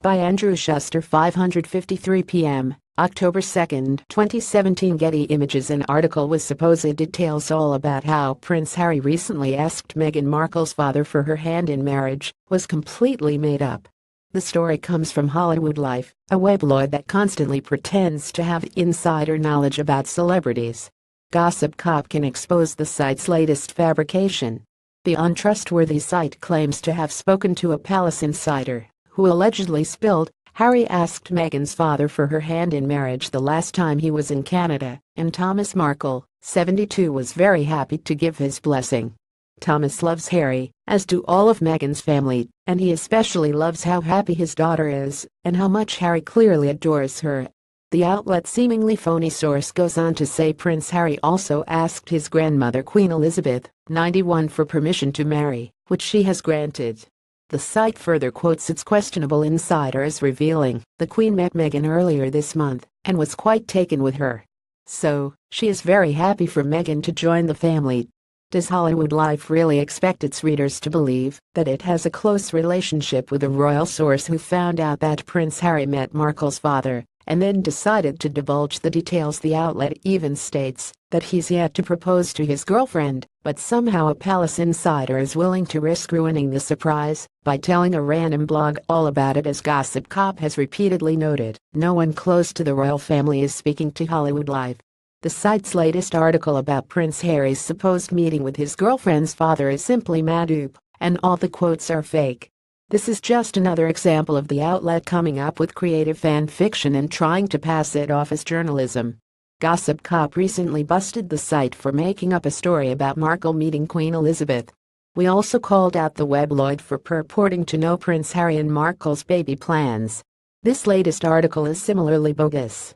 by Andrew Shuster, 5:53 p.m., October 2, 2017. Getty Images. An article with supposed details all about how Prince Harry recently asked Meghan Markle's father for her hand in marriage was completely made up. The story comes from Hollywood Life, a weblog that constantly pretends to have insider knowledge about celebrities. Gossip Cop can expose the site's latest fabrication. The untrustworthy site claims to have spoken to a palace insider, who allegedly spilled Harry asked Meghan's father for her hand in marriage the last time he was in Canada, and Thomas Markle, 72, was very happy to give his blessing. Thomas loves Harry, as do all of Meghan's family, and he especially loves how happy his daughter is, and how much Harry clearly adores her. The outlet's seemingly phony source goes on to say Prince Harry also asked his grandmother Queen Elizabeth, 91, for permission to marry, which she has granted. The site further quotes its questionable insider as revealing, "The Queen met Meghan earlier this month and was quite taken with her. So, she is very happy for Meghan to join the family." Does Hollywood Life really expect its readers to believe that it has a close relationship with a royal source who found out that Prince Harry met Markle's father and then decided to divulge the details? The outlet even states that he's yet to propose to his girlfriend, but somehow a palace insider is willing to risk ruining the surprise by telling a random blog all about it. As Gossip Cop has repeatedly noted, no one close to the royal family is speaking to Hollywood Life. The site's latest article about Prince Harry's supposed meeting with his girlfriend's father is simply Madoop, and all the quotes are fake. This is just another example of the outlet coming up with creative fan fiction and trying to pass it off as journalism. Gossip Cop recently busted the site for making up a story about Markle meeting Queen Elizabeth. We also called out the weblog for purporting to know Prince Harry and Markle's baby plans. This latest article is similarly bogus.